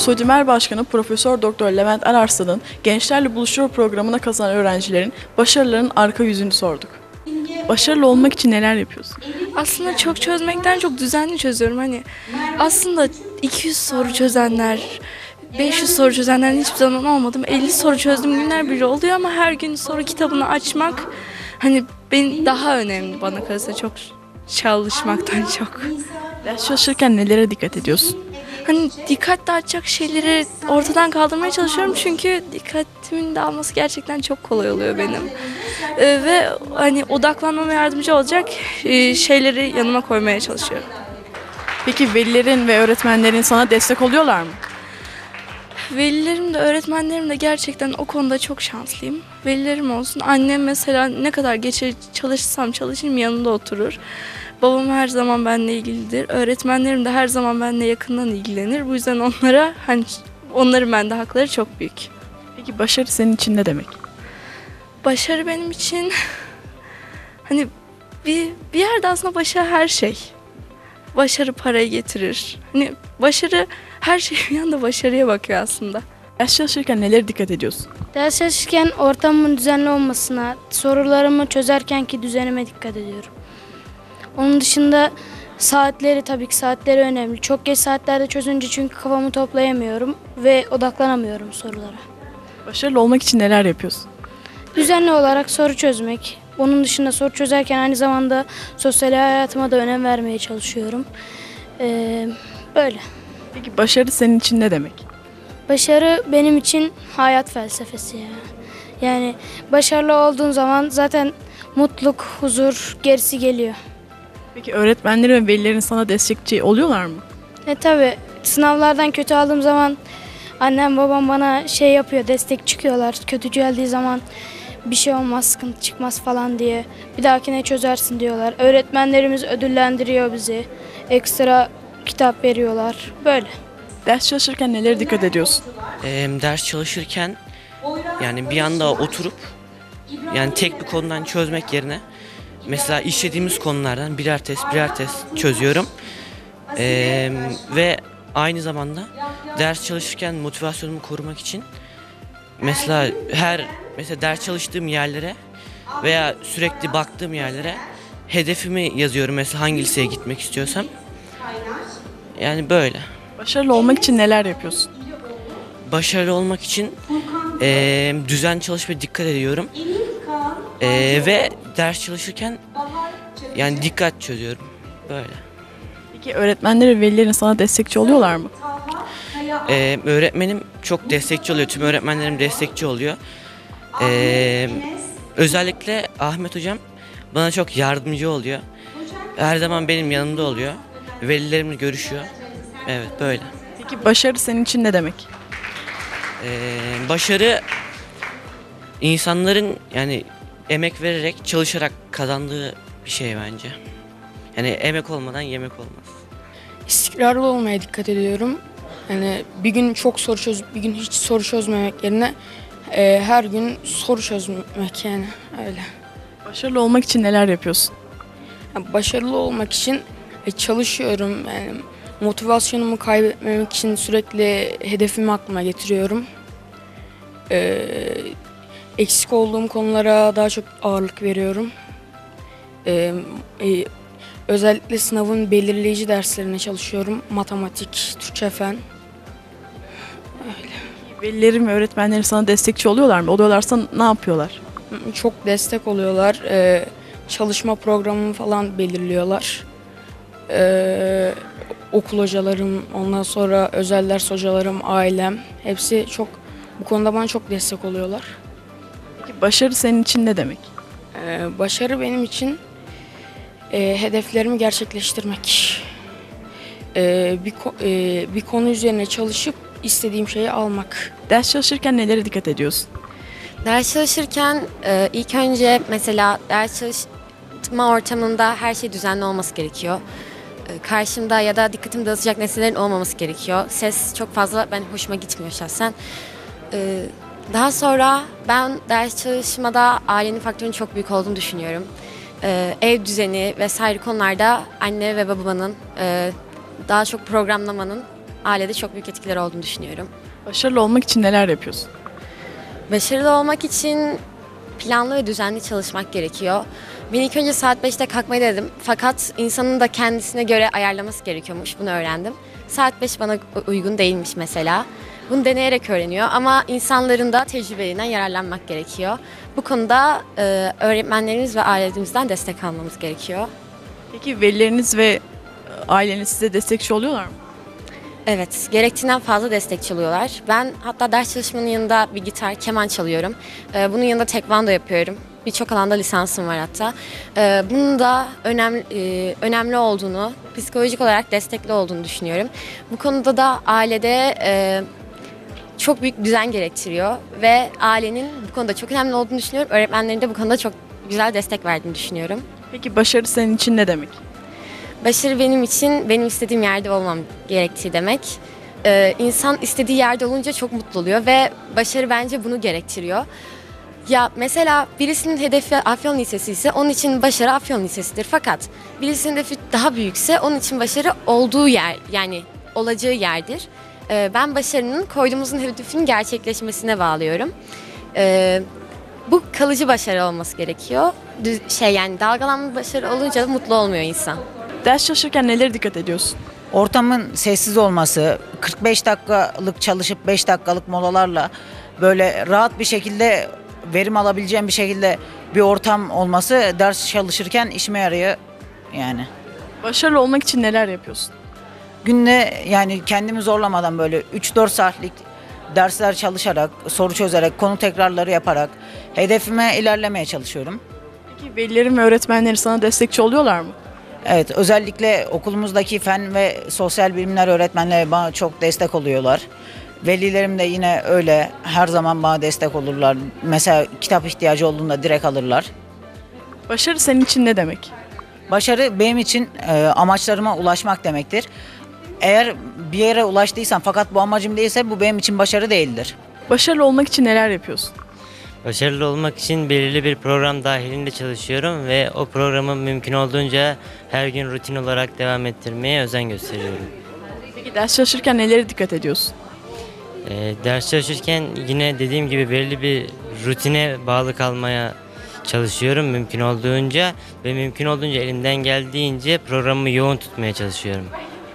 Sodümer Başkanı Profesör Doktor Levent Ararslan'ın Gençlerle Buluşuyor programına kazanan öğrencilerin başarılarının arka yüzünü sorduk. Başarılı olmak için neler yapıyorsun? Aslında çok çözmekten çok düzenli çözüyorum. Hani aslında 200 soru çözenler, 500 soru çözenlerden hiçbir zaman olmadım. 50 soru çözdüğüm günler bile oluyor ama her gün soru kitabını açmak hani benim daha önemli bana kalırsa, çok çalışmaktan çok. Ders çalışırken nelere dikkat ediyorsun? Hani dikkat dağıtacak şeyleri ortadan kaldırmaya çalışıyorum çünkü dikkatimin dağılması gerçekten çok kolay oluyor benim. Ve hani odaklanmama yardımcı olacak şeyleri yanıma koymaya çalışıyorum. Peki velilerin ve öğretmenlerin sana destek oluyorlar mı? Velilerim de öğretmenlerim de gerçekten o konuda çok şanslıyım. Velilerim olsun, annem mesela ne kadar geç çalışsam çalışayım yanında oturur. Babam her zaman benimle ilgilidir. Öğretmenlerim de her zaman benimle yakından ilgilenir. Bu yüzden onlara hani onların bende hakları çok büyük. Peki başarı senin için ne demek? Başarı benim için hani bir yerde aslında başarı her şey. Başarı parayı getirir. Hani başarı her şey bir yanda başarıya bakıyor aslında. Ders çalışırken nelere dikkat ediyorsun? Ders çalışırken ortamın düzenli olmasına, sorularımı çözerkenki düzenime dikkat ediyorum. Onun dışında saatleri, tabii ki saatleri önemli. Çok geç saatlerde çözünce çünkü kafamı toplayamıyorum ve odaklanamıyorum sorulara. Başarılı olmak için neler yapıyorsun? Düzenli olarak soru çözmek. Onun dışında soru çözerken aynı zamanda sosyal hayatıma da önem vermeye çalışıyorum. Böyle. Peki başarı senin için ne demek? Başarı benim için hayat felsefesi ya. Yani başarılı olduğun zaman zaten mutluluk, huzur gerisi geliyor. Peki öğretmenlerin ve velilerin sana destekçi oluyorlar mı? Tabii. Sınavlardan kötü aldığım zaman annem babam bana şey yapıyor, destek çıkıyorlar. Kötü geldiği zaman bir şey olmaz, sıkıntı çıkmaz falan diye. Bir dahakine çözersin diyorlar. Öğretmenlerimiz ödüllendiriyor bizi. Ekstra kitap veriyorlar. Böyle. Ders çalışırken nelere dikkat ediyorsun? Ders çalışırken yani bir anda oturup yani tek bir konudan çözmek yerine mesela işlediğimiz konulardan birer test çözüyorum. Ve aynı zamanda ders çalışırken motivasyonumu korumak için mesela ders çalıştığım yerlere veya sürekli baktığım yerlere hedefimi yazıyorum. Mesela hangi liseye gitmek istiyorsam. Yani böyle. Başarılı olmak için neler yapıyorsun? Başarılı olmak için düzenli çalışmaya dikkat ediyorum. Ve ders çalışırken yani dikkat çözüyorum. Böyle. Peki öğretmenlerin, velilerin sana destekçi oluyorlar mı? Öğretmenim çok destekçi oluyor. Tüm öğretmenlerim destekçi oluyor. Özellikle Ahmet hocam bana çok yardımcı oluyor. Her zaman benim yanımda oluyor. Velilerimle görüşüyor. Evet böyle. Peki başarı senin için ne demek? Başarı insanların yani emek vererek, çalışarak kazandığı bir şey bence. Yani emek olmadan yemek olmaz. İstikrarlı olmaya dikkat ediyorum. Yani bir gün çok soru çözüp bir gün hiç soru çözmemek yerine her gün soru çözmek yani öyle. Başarılı olmak için neler yapıyorsun? Yani başarılı olmak için çalışıyorum. Yani motivasyonumu kaybetmemek için sürekli hedefimi aklıma getiriyorum. Eksik olduğum konulara daha çok ağırlık veriyorum. Özellikle sınavın belirleyici derslerine çalışıyorum. Matematik, Türkçe fen. Öyle. Velilerim ve öğretmenlerim sana destekçi oluyorlar mı? Oluyorlarsa ne yapıyorlar? Çok destek oluyorlar. Çalışma programımı falan belirliyorlar. Okul hocalarım, ondan sonra özel ders hocalarım, ailem. Hepsi çok bu konuda bana çok destek oluyorlar. Peki başarı senin için ne demek? Başarı benim için hedeflerimi gerçekleştirmek. Bir konu üzerine çalışıp istediğim şeyi almak. Ders çalışırken nelere dikkat ediyorsun? Ders çalışırken ilk önce mesela ders çalışma ortamında her şey düzenli olması gerekiyor. Karşımda ya da dikkatimi dağıtacak nesnelerin olmaması gerekiyor. Ses çok fazla hoşuma gitmiyor şahsen. Daha sonra ben ders çalışmada ailenin faktörünün çok büyük olduğunu düşünüyorum. Ev düzeni vesaire konularda anne ve babanın daha çok programlamanın ailede çok büyük etkileri olduğunu düşünüyorum. Başarılı olmak için neler yapıyorsun? Başarılı olmak için planlı ve düzenli çalışmak gerekiyor. Ben ilk önce saat 5'te kalkmayı dedim. Fakat insanın da kendisine göre ayarlaması gerekiyormuş. Bunu öğrendim. Saat 5 bana uygun değilmiş mesela. Bunu deneyerek öğreniyor ama insanların da tecrübelerinden yararlanmak gerekiyor. Bu konuda öğretmenlerimiz ve ailemizden destek almamız gerekiyor. Peki velileriniz ve aileniz size destekçi oluyorlar mı? Evet, gerektiğinden fazla destekçi oluyorlar. Ben hatta ders çalışmanın yanında bir gitar, keman çalıyorum. Bunun yanında tekvando yapıyorum. Birçok alanda lisansım var hatta. Bunun da önemli olduğunu, psikolojik olarak destekli olduğunu düşünüyorum. Bu konuda da ailede çok büyük düzen gerektiriyor ve ailenin bu konuda çok önemli olduğunu düşünüyorum. Öğretmenlerin de bu konuda çok güzel destek verdiğini düşünüyorum. Peki başarı senin için ne demek? Başarı benim için benim istediğim yerde olmam gerektiği demek. İnsan istediği yerde olunca çok mutlu oluyor ve başarı bence bunu gerektiriyor. Ya mesela birisinin hedefi Afyon Lisesi ise onun için başarı Afyon Lisesi'dir. Fakat birisinin hedefi daha büyükse onun için başarı olduğu yer, yani olacağı yerdir. Ben başarının koyduğumuzun hedefinin gerçekleşmesine bağlıyorum. Bu kalıcı başarı olması gerekiyor. Yani dalgalanma başarı olunca mutlu olmuyor insan. Ders çalışırken nelere dikkat ediyorsun? Ortamın sessiz olması, 45 dakikalık çalışıp 5 dakikalık molalarla böyle rahat bir şekilde verim alabileceğim bir şekilde bir ortam olması ders çalışırken işime yarıyor yani. Başarılı olmak için neler yapıyorsun? Günde yani kendimi zorlamadan böyle 3-4 saatlik dersler çalışarak, soru çözerek, konu tekrarları yaparak hedefime ilerlemeye çalışıyorum. Peki velilerin ve öğretmenlerin sana destekçi oluyorlar mı? Evet, özellikle okulumuzdaki fen ve sosyal bilimler öğretmenleri bana çok destek oluyorlar. Velilerim de yine öyle, her zaman bana destek olurlar. Mesela kitap ihtiyacı olduğunda direkt alırlar. Başarı senin için ne demek? Başarı benim için amaçlarıma ulaşmak demektir. Eğer bir yere ulaştıysam fakat bu amacım değilse bu benim için başarı değildir. Başarılı olmak için neler yapıyorsun? Başarılı olmak için belirli bir program dahilinde çalışıyorum ve o programı mümkün olduğunca her gün rutin olarak devam ettirmeye özen gösteriyorum. Peki ders çalışırken nelere dikkat ediyorsun? Ders çalışırken yine dediğim gibi belirli bir rutine bağlı kalmaya çalışıyorum mümkün olduğunca ve mümkün olduğunca elimden geldiğince programı yoğun tutmaya çalışıyorum.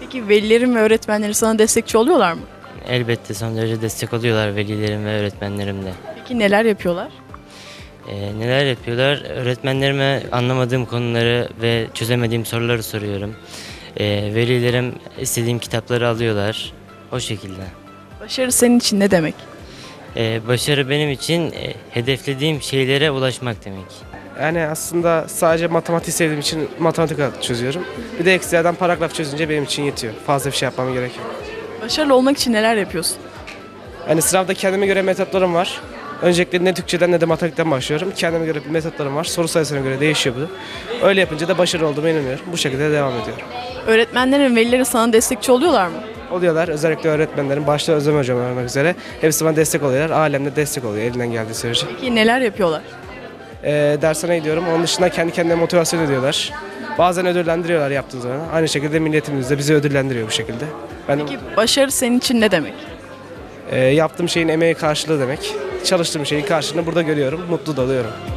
Peki velilerin ve öğretmenlerin sana destekçi oluyorlar mı? Elbette son derece destek oluyorlar velilerim ve öğretmenlerim de. Peki neler yapıyorlar? Neler yapıyorlar? Öğretmenlerime anlamadığım konuları ve çözemediğim soruları soruyorum. Velilerim istediğim kitapları alıyorlar. O şekilde. Başarı senin için ne demek? Başarı benim için hedeflediğim şeylere ulaşmak demek. Yani aslında sadece matematik sevdiğim için matematik çözüyorum. Bir de ekstradan paragraf çözünce benim için yetiyor. Fazla bir şey yapmam gerekiyor. Başarılı olmak için neler yapıyorsun? Yani sınavda kendime göre metotlarım var. Öncelikle ne Türkçeden ne de matematikten başlıyorum. Kendime göre metotlarım var. Soru sayısına göre değişiyor bu. Öyle yapınca da başarılı olduğuma inanıyorum. Bu şekilde devam ediyorum. Öğretmenlerin, velilerin sana destekçi oluyorlar mı? Oluyorlar. Özellikle öğretmenlerin, başta Sodümer hocam olmak üzere. Hepsi bana destek oluyorlar. Ailem de destek oluyor elinden geldiği sürece. Peki neler yapıyorlar? Dershaneye gidiyorum. Onun dışında kendi kendine motivasyon ediyorlar. Bazen ödüllendiriyorlar yaptığınız zaman. Aynı şekilde milletimiz de bizi ödüllendiriyor bu şekilde. Peki başarı senin için ne demek? Yaptığım şeyin emeği karşılığı demek. Çalıştığım şeyin karşılığını burada görüyorum. Mutlu da oluyorum.